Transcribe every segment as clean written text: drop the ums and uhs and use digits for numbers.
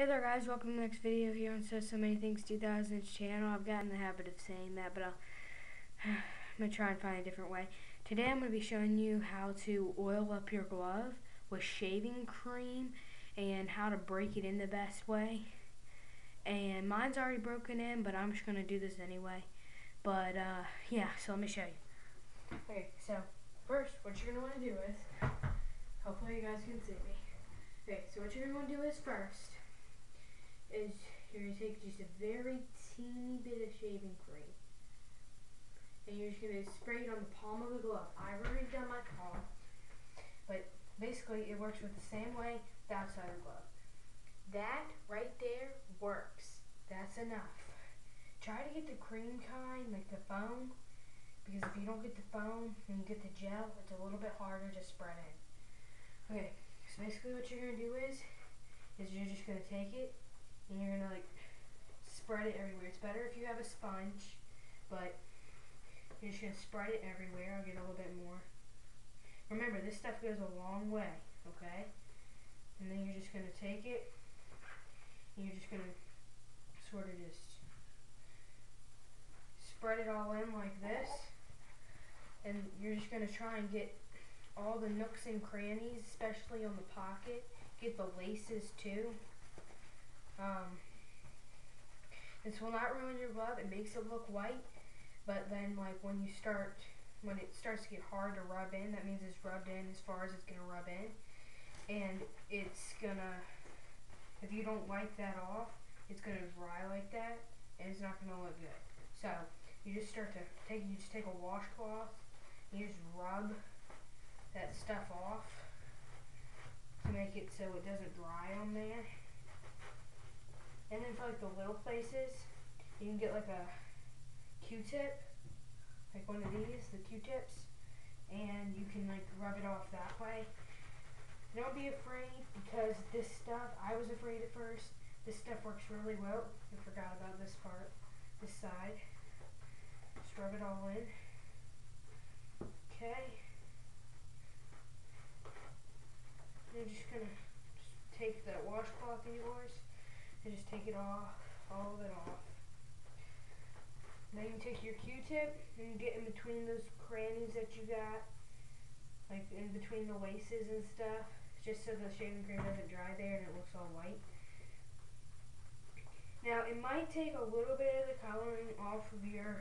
Hey there guys, welcome to the next video here on So Many Things 2000's channel. I've gotten in the habit of saying that, but I'm going to try and find a different way. Today I'm going to be showing you how to oil up your glove with shaving cream and how to break it in the best way. And mine's already broken in, but I'm just going to do this anyway. But yeah, so let me show you. Okay, so first what you're going to want to do is, hopefully you guys can see me. Okay, so what you're going to want to do is first, you're going to take just a very teeny bit of shaving cream and you're just going to spray it on the palm of the glove. I've already done my palm, but basically it works with the same way with the outside of the glove. That right there works. That's enough. Try to get the cream kind, like the foam, because if you don't get the foam and you get the gel, it's a little bit harder to spread in. Okay, so basically what you're going to do is you're just going to take it and you're gonna like spread it everywhere. It's better if you have a sponge, but you're just gonna spread it everywhere. I'll get a little bit more. Remember, this stuff goes a long way, okay? And then you're just gonna take it and you're just gonna sort of just spread it all in like this. And you're just gonna try and get all the nooks and crannies, especially on the pocket. Get the laces too. This will not ruin your glove. It makes it look white, but then like when it starts to get hard to rub in, that means it's rubbed in as far as it's gonna rub in, and it's gonna, if you don't wipe that off, it's gonna dry like that, and it's not gonna look good. So you just take a washcloth, and you just rub that stuff off to make it so it doesn't dry on there. And then for like the little places, you can get like a Q-tip, like one of these, the Q-tips, and you can like rub it off that way. Don't be afraid, because this stuff, I was afraid at first, this stuff works really well. I forgot about this part, this side. Just rub it all in. Okay. You're just gonna take that washcloth of yours and just take it off, all of it off. Now you take your Q-tip and get in between those crannies that you got, like in between the laces and stuff, just so the shaving cream doesn't dry there and it looks all white. Now it might take a little bit of the coloring off of your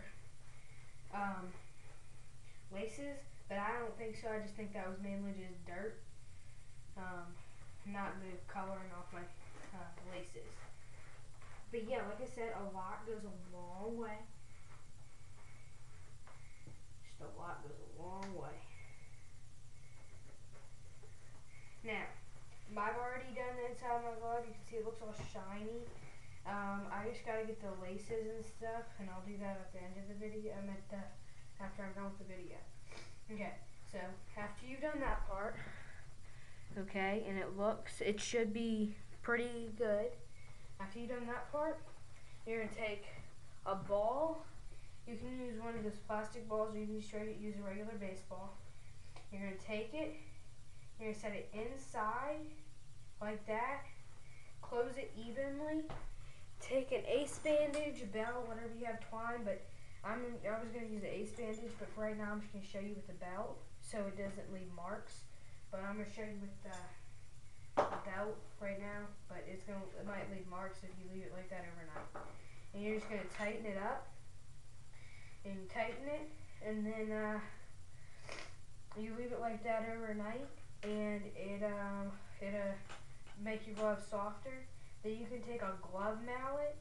laces, but I don't think so. I just think that was mainly just dirt, not the coloring off my laces. But yeah, like I said, a lot goes a long way. Just a lot goes a long way. Now, I've already done the inside of my glove. You can see it looks all shiny. I just gotta get the laces and stuff, and I'll do that at the end of the video. After I'm done with the video. Okay, so after you've done that part, okay, and it should be pretty good. After you've done that part, you're gonna take a ball. You can use one of those plastic balls, or you can just use a regular baseball. You're gonna take it, you're gonna set it inside like that, close it evenly, take an ace bandage, a belt, whatever you have twine, but I was gonna use the ace bandage, but for right now I'm just gonna show you with the belt so it doesn't leave marks. But I'm gonna show you with the belt right now, but it might leave marks if you leave it like that overnight. And you're just gonna tighten it up, and you tighten it, and then you leave it like that overnight, and it'll make your glove softer. Then you can take a glove mallet,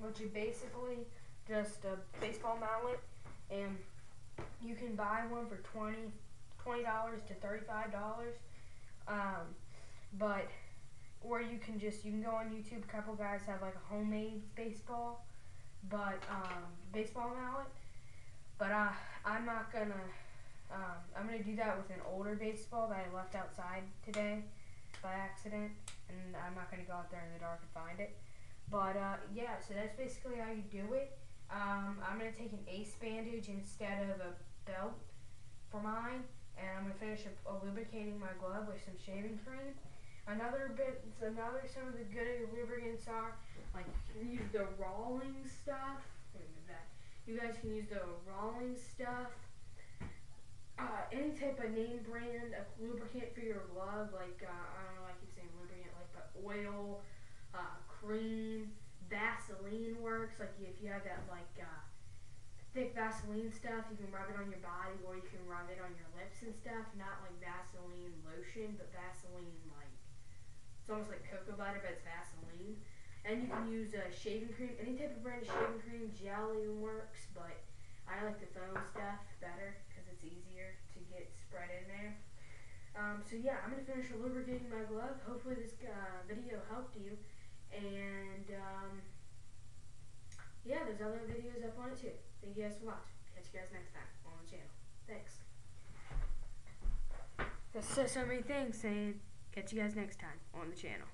which is basically just a baseball mallet, and you can buy one for $20 to $35. Or you can go on YouTube. A couple guys have like a homemade baseball mallet. But I'm not gonna. I'm gonna do that with an older baseball that I left outside today by accident, and I'm not gonna go out there in the dark and find it. But yeah, so that's basically how you do it. I'm gonna take an ace bandage instead of a belt for mine. And I'm going to finish up lubricating my glove with some shaving cream. Some of the good lubricants are, like, you can use the rolling stuff. You guys can use the rolling stuff. Any type of name brand of lubricant for your glove, like, I don't know, I keep saying lubricant, like, but oil, cream, Vaseline works. Like, if you have that, like, thick Vaseline stuff, you can rub it on your body or you can rub it on your lips and stuff. Not like Vaseline lotion, but Vaseline, like, it's almost like cocoa butter, but it's Vaseline. And you can use shaving cream. Any type of brand of shaving cream, jelly works, but I like the foam stuff better because it's easier to get spread in there. So yeah, I'm going to finish lubricating my glove. Hopefully this video helped you. And yeah, there's other videos up on it too. Thank you guys for watching. Catch you guys next time on the channel. Thanks. That's So So Many Things saying, catch you guys next time on the channel.